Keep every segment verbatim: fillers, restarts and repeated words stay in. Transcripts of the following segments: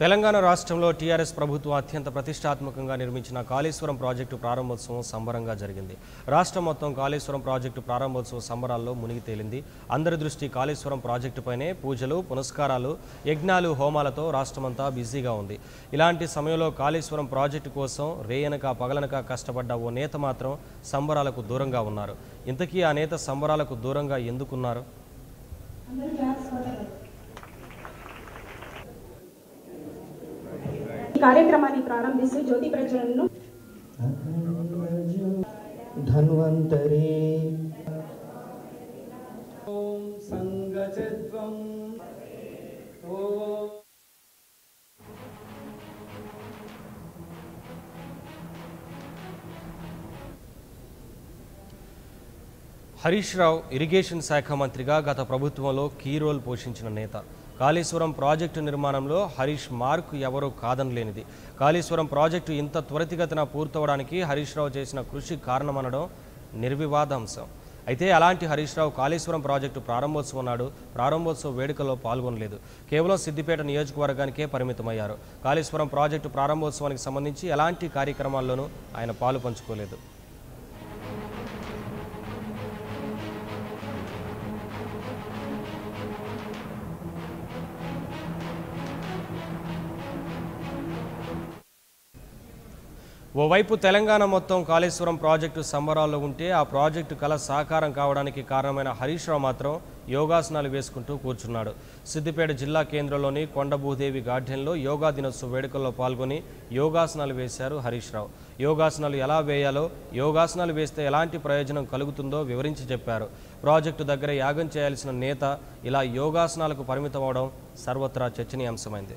తెలంగాణ రాష్ట్రంలో టిఆర్ఎస్ ప్రభుత్వం అత్యంత ప్రతిష్టాత్మకంగా నిర్మించిన కాళేశ్వరం ప్రాజెక్టు ప్రారంభోత్సవం సంబరంగా జరిగింది. రాష్ట్రం మొత్తం కాళేశ్వరం ప్రాజెక్టు ప్రారంభోత్సవ సంబరాల్లో మునిగి తేలింది. అందరి దృష్టి కాళేశ్వరం ప్రాజెక్టుపైనే. పూజలు, పునస్కారాలు, యజ్ఞాలు, హోమాలతో రాష్ట్రమంతా బిజీగా ఉంది. ఇలాంటి సమయంలో కాళేశ్వరం ప్రాజెక్టు కోసం రేయనక పగలనక కష్టపడ్డ ఓ నేత మాత్రం సంబరాలకు దూరంగా ఉన్నారు. ఇంతకీ ఆ నేత సంబరాలకు దూరంగా ఎందుకున్నారు? కార్యక్రమాన్ని ప్రారంభించి జ్యోతి ప్రజ్వలనను ధన్వంతరే ఓం సంగచత్వం ఓం హరీష్ రావు ఇరిగేషన్ శాఖ మంత్రిగా గత ప్రభుత్వంలో కీ రోల్ పోషించిన నేత. కాళేశ్వరం ప్రాజెక్టు నిర్మాణంలో హరీష్ మార్కు ఎవరూ కాదనలేనిది. కాళేశ్వరం ప్రాజెక్టు ఇంత త్వరితగతిన పూర్తవడానికి హరీష్ రావు చేసిన కృషి కారణమనడం నిర్వివాదాంశం. అయితే అలాంటి హరీష్ రావు కాళేశ్వరం ప్రాజెక్టు ప్రారంభోత్సవం నాడు ప్రారంభోత్సవ వేడుకల్లో పాల్గొనలేదు. కేవలం సిద్దిపేట నియోజకవర్గానికే పరిమితమయ్యారు. కాళేశ్వరం ప్రాజెక్టు ప్రారంభోత్సవానికి సంబంధించి ఎలాంటి కార్యక్రమాల్లోనూ ఆయన పాలు పంచుకోలేదు. ఓవైపు తెలంగాణ మొత్తం కాళేశ్వరం ప్రాజెక్టు సంబరాల్లో ఉంటే ఆ ప్రాజెక్టు కళ సాకారం కావడానికి కారణమైన హరీష్ రావు మాత్రం యోగాసనాలు వేసుకుంటూ కూర్చున్నాడు. సిద్దిపేట జిల్లా కేంద్రంలోని కొండభూదేవి గార్డెన్లో యోగా దినోత్సవ వేడుకల్లో పాల్గొని యోగాసనాలు వేశారు హరీష్ రావు. యోగాసనాలు ఎలా వేయాలో, యోగాసనాలు వేస్తే ఎలాంటి ప్రయోజనం కలుగుతుందో వివరించి చెప్పారు. ప్రాజెక్టు దగ్గర యాగం చేయాల్సిన నేత ఇలా యోగాసనాలకు పరిమితమవడం సర్వత్రా చర్చనీయాంశమైంది.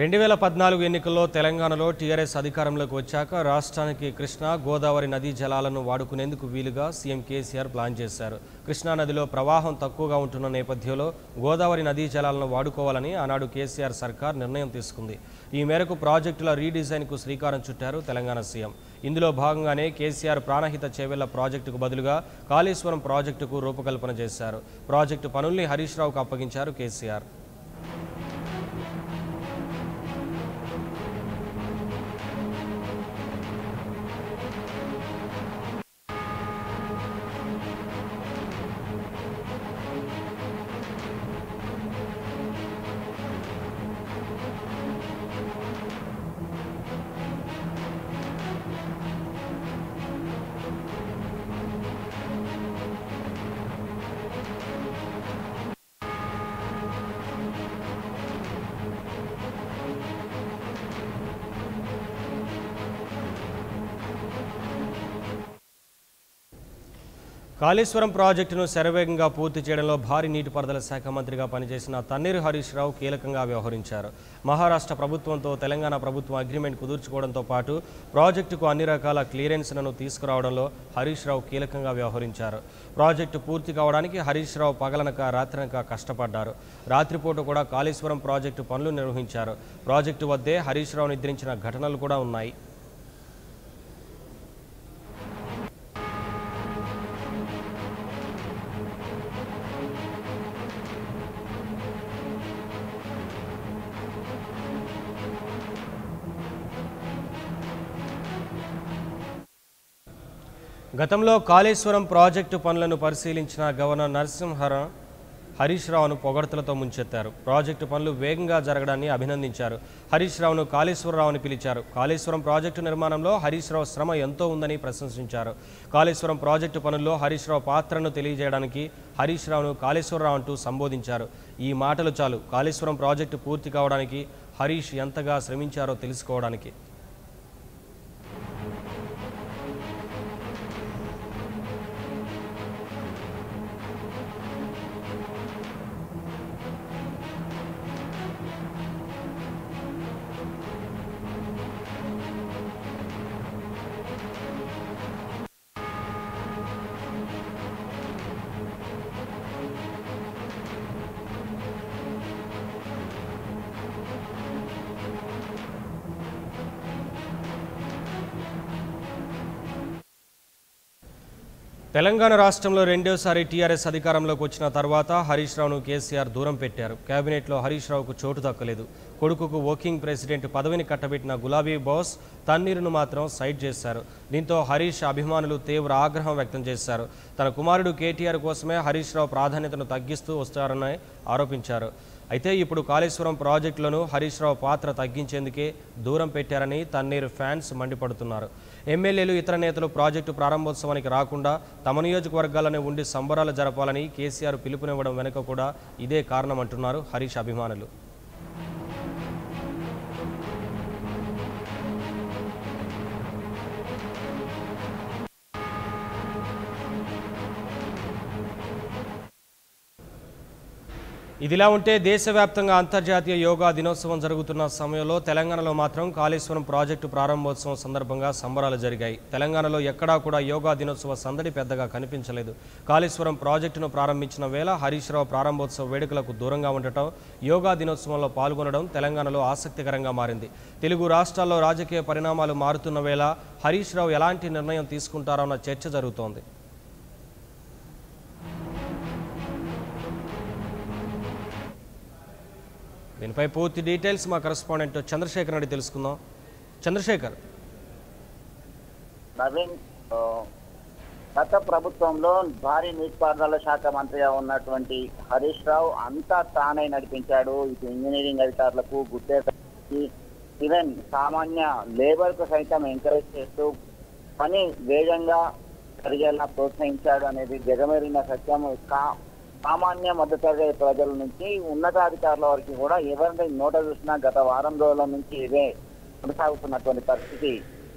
రెండు వేల పద్నాలుగు ఎన్నికల్లో తెలంగాణలో టీఆర్ఎస్ అధికారంలోకి వచ్చాక రాష్ట్రానికి కృష్ణా, గోదావరి నదీ జలాలను వాడుకునేందుకు వీలుగా సీఎం కేసీఆర్ ప్లాన్ చేశారు. కృష్ణానదిలో ప్రవాహం తక్కువగా ఉంటున్న నేపథ్యంలో గోదావరి నదీ జలాలను వాడుకోవాలని ఆనాడు కేసీఆర్ సర్కార్ నిర్ణయం తీసుకుంది. ఈ మేరకు ప్రాజెక్టుల రీడిజైన్కు శ్రీకారం చుట్టారు తెలంగాణ సీఎం. ఇందులో భాగంగానే కేసీఆర్ ప్రాణహిత చేవెళ్ల ప్రాజెక్టుకు బదులుగా కాళేశ్వరం ప్రాజెక్టుకు రూపకల్పన చేశారు. ప్రాజెక్టు పనుల్ని హరీష్ రావుకు అప్పగించారు కేసీఆర్. కాళేశ్వరం ప్రాజెక్టును శరవేగంగా పూర్తి చేయడంలో భారీ నీటిపారుదల శాఖ మంత్రిగా పనిచేసిన తన్నీరు హరీష్ రావు కీలకంగా వ్యవహరించారు. మహారాష్ట్ర ప్రభుత్వంతో తెలంగాణ ప్రభుత్వం అగ్రిమెంట్ కుదుర్చుకోవడంతో పాటు ప్రాజెక్టుకు అన్ని రకాల క్లియరెన్స్లను తీసుకురావడంలో హరీష్ రావు కీలకంగా వ్యవహరించారు. ప్రాజెక్టు పూర్తి కావడానికి హరీష్ రావు పగలనక రాత్రనక కష్టపడ్డారు. రాత్రిపూట కూడా కాళేశ్వరం ప్రాజెక్టు పనులు నిర్వహించారు. ప్రాజెక్టు వద్దే హరీష్ రావు నిద్రించిన ఘటనలు కూడా ఉన్నాయి. గతంలో కాళేశ్వరం ప్రాజెక్టు పనులను పరిశీలించిన గవర్నర్ నరసింహరావు హరీష్ రావును పొగడ్తలతో ముంచెత్తారు. ప్రాజెక్టు పనులు వేగంగా జరగడాన్ని అభినందించారు. హరీష్ రావును కాళేశ్వరరావుని పిలిచారు. కాళేశ్వరం ప్రాజెక్టు నిర్మాణంలో హరీష్ రావు శ్రమ ఎంతో ఉందని ప్రశంసించారు. కాళేశ్వరం ప్రాజెక్టు పనుల్లో హరీష్ రావు పాత్రను తెలియజేయడానికి హరీష్ రావును కాళేశ్వరరావు అంటూ సంబోధించారు. ఈ మాటలు చాలు కాళేశ్వరం ప్రాజెక్టు పూర్తి కావడానికి హరీష్ ఎంతగా శ్రమించారో తెలుసుకోవడానికి. తెలంగాణ రాష్ట్రంలో రెండోసారి టీఆర్ఎస్ అధికారంలోకి వచ్చిన తర్వాత హరీష్ రావును కేసీఆర్ దూరం పెట్టారు. కేబినెట్లో హరీష్ రావుకు చోటు దక్కలేదు. కొడుకుకు వర్కింగ్ ప్రెసిడెంట్ పదవిని కట్టబెట్టిన గులాబీ బాస్ తన్నీరును మాత్రం సైడ్ చేశారు. దీంతో హరీష్ అభిమానులు తీవ్ర ఆగ్రహం వ్యక్తం చేశారు. తన కుమారుడు కేటీఆర్ కోసమే హరీష్ రావు ప్రాధాన్యతను తగ్గిస్తూ వస్తారని ఆరోపించారు. అయితే ఇప్పుడు కాళేశ్వరం ప్రాజెక్టులను హరీష్ రావు పాత్ర తగ్గించేందుకే దూరం పెట్టారని తన్నీరు ఫ్యాన్స్ మండిపడుతున్నారు. ఎమ్మెల్యేలు ఇతర నేతలు ప్రాజెక్టు ప్రారంభోత్సవానికి రాకుండా తమ నియోజకవర్గాలనే ఉండి సంబరాలు జరపాలని కేసీఆర్ పిలుపునివ్వడం వెనుక కూడా ఇదే కారణమంటున్నారు హరీష్ అభిమానులు. ఇదిలా ఉంటే దేశవ్యాప్తంగా అంతర్జాతీయ యోగా దినోత్సవం జరుగుతున్న సమయంలో తెలంగాణలో మాత్రం కాళేశ్వరం ప్రాజెక్టు ప్రారంభోత్సవం సందర్భంగా సంబరాలు జరిగాయి. తెలంగాణలో ఎక్కడా కూడా యోగా దినోత్సవ సందడి పెద్దగా కనిపించలేదు. కాళేశ్వరం ప్రాజెక్టును ప్రారంభించిన వేళ హరీష్ రావు ప్రారంభోత్సవ వేడుకలకు దూరంగా ఉండటం, యోగా దినోత్సవంలో పాల్గొనడం తెలంగాణలో ఆసక్తికరంగా మారింది. తెలుగు రాష్ట్రాల్లో రాజకీయ పరిణామాలు మారుతున్న వేళ హరీష్ రావు ఎలాంటి నిర్ణయం తీసుకుంటారన్న చర్చ జరుగుతోంది. దీనిపై పూర్తి డీటెయిల్స్ మా కరెస్పాండెంట్ చంద్రశేఖర్ రెడ్డి తెలుసుకుందాం. చంద్రశేఖర్, నవీన్, గత ప్రభుత్వంలో భారీ నీటిపారుదల శాఖ మంత్రిగా ఉన్నటువంటి హరీష్ రావు అంతా తానే నడిపించాడు. ఇటు ఇంజనీరింగ్ అధికారులకు, గుత్తేదారులకు, ఈవెన్ సామాన్య లేబర్ కు సైతం ఎంకరేజ్ చేస్తూ పని వేగంగా జరిగేలా ప్రోత్సహించాడు అనేది జగమేరిన సత్యం. సామాన్య మధ్యతరగతి ప్రజల నుంచి ఉన్నతాధికారుల వరకు కూడా ఎవరిని నోట చూసినా గత వారం రోజుల నుంచి ఇదే కొనసాగుతున్నటువంటి పరిస్థితి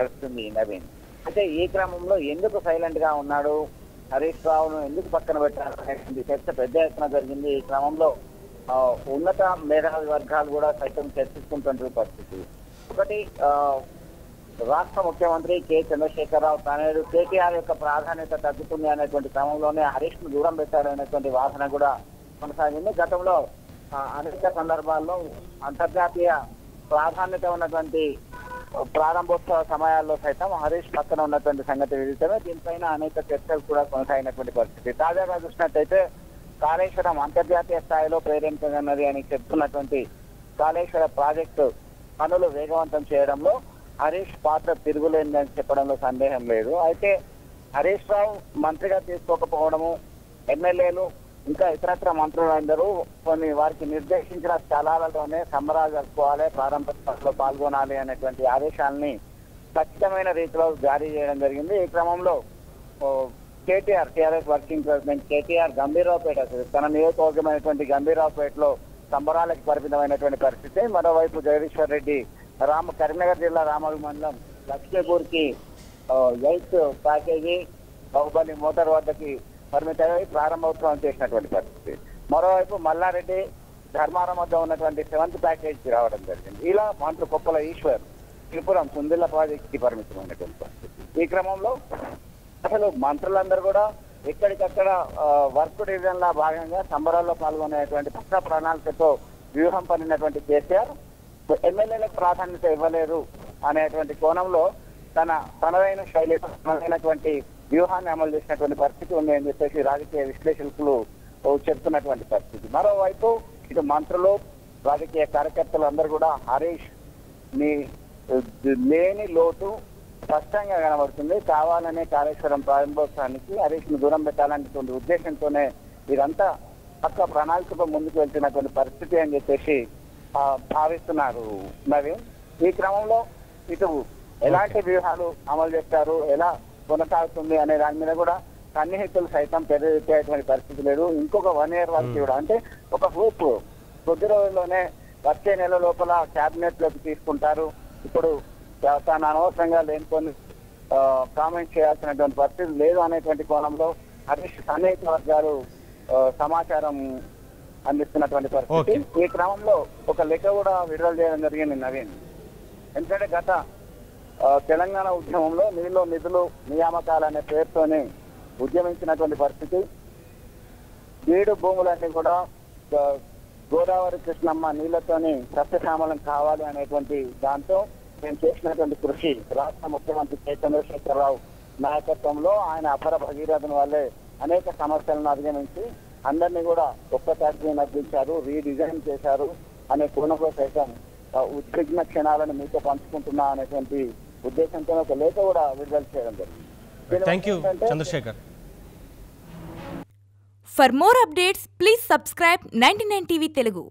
వస్తుంది నవీన్. అయితే ఈ క్రమంలో ఎందుకు సైలెంట్ గా ఉన్నాడు హరీష్ రావును, ఎందుకు పక్కన పెట్టాలనేటువంటి చర్చ పెద్ద ఎత్తున జరిగింది. ఈ క్రమంలో ఉన్నత మేధావి వర్గాలు కూడా సైతం చర్చిస్తున్నటువంటి పరిస్థితి. ఒకటి, రాష్ట్ర ముఖ్యమంత్రి కె చంద్రశేఖరరావు తనేడు కేటీఆర్ యొక్క ప్రాధాన్యత తగ్గుతుంది అనేటువంటి క్రమంలోనే హరీష్ ను దూరం పెట్టారనేటువంటి వాదన కూడా కొనసాగింది. గతంలో అనేక సందర్భాల్లో అంతర్జాతీయ ప్రాధాన్యత ఉన్నటువంటి ప్రారంభోత్సవ సమయాల్లో సైతం హరీష్ పక్కన ఉన్నటువంటి సంగతి విదితమే. దీనిపైన అనేక చర్చలు కూడా కొనసాగినటువంటి పరిస్థితి. తాజాగా చూసినట్టయితే కాళేశ్వరం అంతర్జాతీయ స్థాయిలో ప్రేరేపితమైనది అని చెప్తున్నటువంటి కాళేశ్వర ప్రాజెక్టు పనులు వేగవంతం చేయడంలో హరీష్ పాత్ర తిరుగులేదని చెప్పడంలో సందేహం లేదు. అయితే హరీష్ రావు మంత్రిగా తీసుకోకపోవడము, ఎమ్మెల్యేలు ఇంకా ఇతరత్ర మంత్రులందరూ కొన్ని వారికి నిర్దేశించిన స్థలాలలోనే సంబరాలు జరుపుకోవాలి, ప్రారంభోత్సవాల్లో పాల్గొనాలి అనేటువంటి ఆదేశాలని ఖచ్చితమైన రీతిలో జారీ చేయడం జరిగింది. ఈ క్రమంలో KTR TRS working president KTR Gambhiraopet తన నియోజకవర్గమైనటువంటి గంభీరావుపేటలో సంబరాలకు పరిమితమైనటువంటి పరిస్థితి. మరోవైపు జగదీశ్వర్ రెడ్డి రామ కరీంనగర్ జిల్లా రామగుడి మండలం లక్ష్మీపూర్ కి ఎయిత్ ప్యాకేజీ బాహుబలి మోటార్ వద్దకి పరిమితమై ప్రారంభోత్సవం చేసినటువంటి పరిస్థితి. మరోవైపు మల్లారెడ్డి ధర్మారం వద్ద ఉన్నటువంటి సెవెంత్ ప్యాకేజ్ కి రావడం జరిగింది. ఇలా మంత్రి కొప్పల ఈశ్వర్ త్రిపురం కుందిళ్ళ ప్రాజెక్ట్ కి పరిమితమైనటువంటి పరిస్థితి. ఈ క్రమంలో అసలు మంత్రులందరూ కూడా ఎక్కడికక్కడ వర్క్ డివిజన్ లా భాగంగా సంబరాల్లో పాల్గొనేటువంటి పక్క ప్రణాళికతో వ్యూహం పడినటువంటి కేసీఆర్ ఎమ్మెల్యేలకు ప్రాధాన్యత ఇవ్వలేదు అనేటువంటి కోణంలో తన తనదైన శైలి, తనదైనటువంటి వ్యూహాన్ని అమలు చేసినటువంటి పరిస్థితి ఉంది అని చెప్పేసి రాజకీయ విశ్లేషకులు చెప్తున్నటువంటి పరిస్థితి. మరోవైపు ఇటు మంత్రులు, రాజకీయ కార్యకర్తలు అందరూ కూడా హరీష్ ని లేని లోటు స్పష్టంగా కనబడుతుంది. కావాలనే కాళేశ్వరం ప్రారంభోత్సవానికి హరీష్ ను దూరం పెట్టాలనేటువంటి ఉద్దేశంతోనే వీరంతా పక్క ప్రణాళికతో ముందుకు వెళ్తున్నటువంటి పరిస్థితి అని చెప్పేసి భావిస్తున్నారు నవీన్. ఈ క్రమంలో ఇటు ఎలాంటి వ్యూహాలు అమలు చేస్తారు, ఎలా కొనసాగుతుంది అనే దాని మీద కూడా సన్నిహితులు సైతం పెరిగేటువంటి పరిస్థితి లేదు. ఇంకొక వన్ ఇయర్ వరకు కూడా, అంటే ఒక హోప్, కొద్ది రోజుల్లోనే వచ్చే నెల లోపల క్యాబినెట్ లోకి తీసుకుంటారు. ఇప్పుడు తాను అనవసరంగా లేని కొన్ని కామెంట్ చేయాల్సినటువంటి పరిస్థితి లేదు అనేటువంటి కోణంలో హరీష్ సన్నిహిత వర్గాలు సమాచారం అందిస్తున్నటువంటి పరిస్థితి. ఈ క్రమంలో ఒక లెక్క కూడా విడుదల చేయడం జరిగింది నవీన్. ఎందుకంటే గత తెలంగాణ ఉద్యమంలో నీళ్ళు నిధులు నియామకాలు అనే పేరుతోనే ఉద్యమించినటువంటి పరిస్థితి. బీడు భూములన్నీ కూడా గోదావరి కృష్ణమ్మ నీళ్లతోని సస్యశ్యామలం కావాలి అనేటువంటి దాంతో మేము చేసినటువంటి కృషి రాష్ట్ర ముఖ్యమంత్రి కె చంద్రశేఖరరావు నాయకత్వంలో ఆయన అపర భగీరథన వల్లే అనేక సమస్యలను అధిగమించి అందర్నీ కూడా ఒక్కసారిగా నడిపించారు, రీడిజైన్ చేశారు అనే కోణంలో సైతం ఉద్విగ్న క్షణాలను మీతో పంచుకుంటున్నా అనేటువంటి ఉద్దేశంతో ఒక లేఖ కూడా విడుదల చేయడం జరిగింది. Thank you, Chandrasekhar. For more updates, please subscribe ninety-nine T V Telugu.